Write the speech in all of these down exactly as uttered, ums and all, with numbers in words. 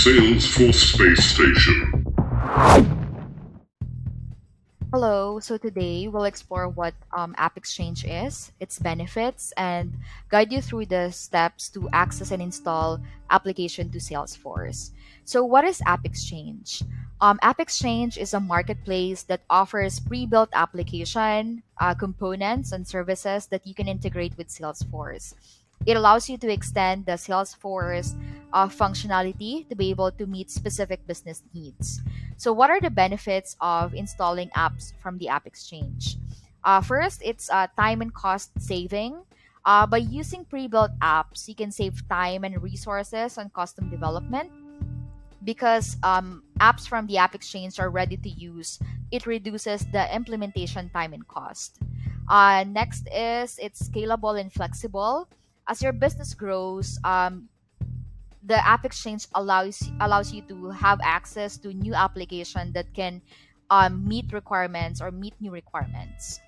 Salesforce Space Station. Hello, so today we'll explore what um, AppExchange is, its benefits, and guide you through the steps to access and install application to Salesforce. So what is AppExchange? Um, AppExchange is a marketplace that offers pre-built application uh, components and services that you can integrate with Salesforce. It allows you to extend the Salesforce uh, functionality to be able to meet specific business needs. So what are the benefits of installing apps from the AppExchange? Uh, first, it's uh, time and cost saving. Uh, by using pre-built apps, you can save time and resources on custom development. Because um, apps from the AppExchange are ready to use, it reduces the implementation time and cost. Uh, next is it's scalable and flexible. As your business grows, um, the AppExchange allows, allows you to have access to new applications that can um, meet requirements or meet new requirements.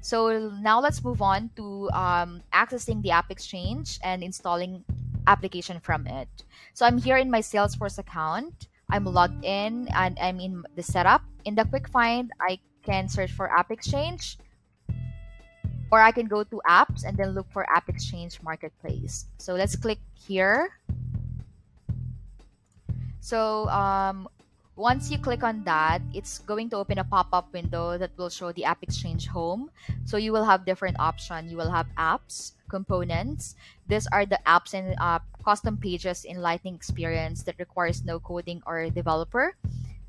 So now let's move on to um, accessing the AppExchange and installing application from it. So I'm here in my Salesforce account. I'm logged in and I'm in the setup. In the quick find, I can search for AppExchange, or I can go to apps and then look for AppExchange Marketplace. So let's click here. So um, once you click on that, it's going to open a pop-up window that will show the AppExchange home. So you will have different options. You will have apps, components. These are the apps and uh, custom pages in Lightning Experience that requires no coding or developer.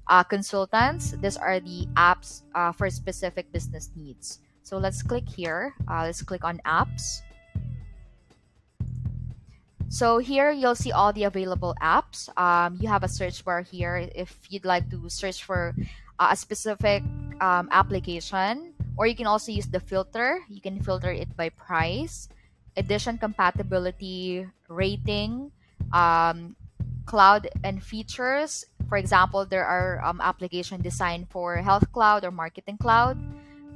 Uh, consultants, these are the apps uh, for specific business needs. So let's click here. Uh, let's click on apps. So here you'll see all the available apps. Um, you have a search bar here if you'd like to search for uh, a specific um, application, or you can also use the filter. You can filter it by price, edition compatibility, rating, um, cloud and features. For example, there are um, application designed for Health Cloud or Marketing Cloud,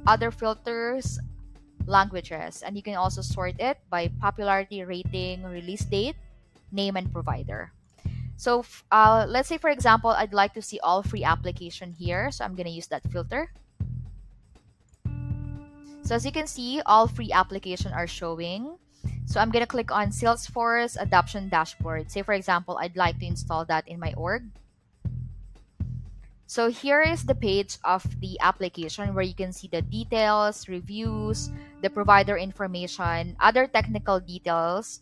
other filters, languages, and you can also sort it by popularity, rating, release date, name, and provider. So uh, let's say, for example, I'd like to see all free application here. So I'm going to use that filter. So as you can see, all free application are showing. So I'm going to click on Salesforce Adoption Dashboard. Say, for example, I'd like to install that in my org. So here is the page of the application where you can see the details, reviews, the provider information, other technical details,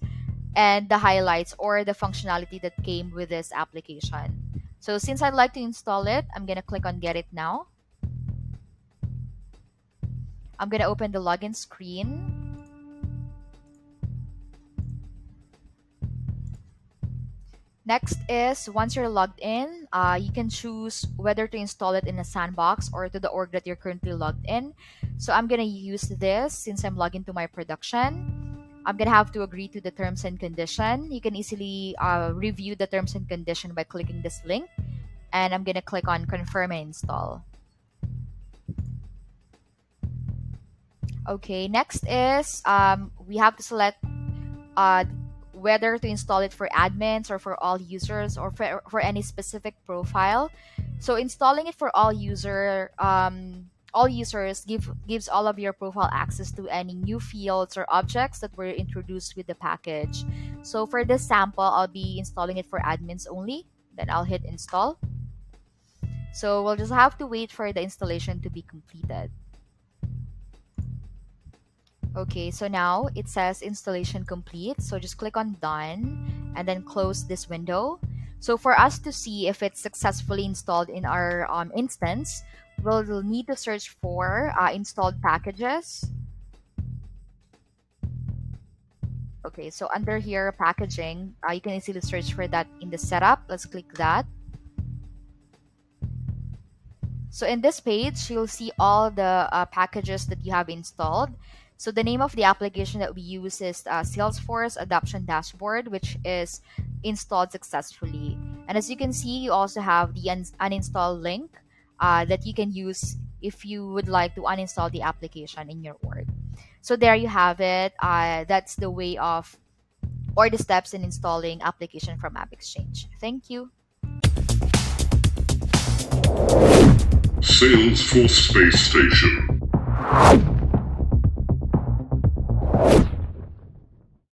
and the highlights or the functionality that came with this application. So since I'd like to install it, I'm going to click on Get It Now. I'm going to open the login screen. Next is, once you're logged in, uh, you can choose whether to install it in a sandbox or to the org that you're currently logged in. So I'm going to use this since I'm logged into my production. I'm going to have to agree to the terms and condition. You can easily uh, review the terms and condition by clicking this link. And I'm going to click on Confirm and Install. Okay, next is um, we have to select uh, whether to install it for admins or for all users or for, for any specific profile. So installing it for all user, um, all users give, gives all of your profile access to any new fields or objects that were introduced with the package. So for this sample, I'll be installing it for admins only. Then I'll hit install. So we'll just have to wait for the installation to be completed. Okay, so now it says installation complete. So just click on done and then close this window. So for us to see if it's successfully installed in our um, instance, we'll need to search for uh, installed packages. Okay, so under here, packaging, uh, you can easily search for that in the setup. Let's click that. So in this page, you'll see all the uh, packages that you have installed. So the name of the application that we use is uh, Salesforce Adoption Dashboard, which is installed successfully. And as you can see, you also have the un uninstall link uh, that you can use if you would like to uninstall the application in your org. So there you have it. Uh, that's the way of or the steps in installing application from AppExchange. Thank you. Salesforce Space Station.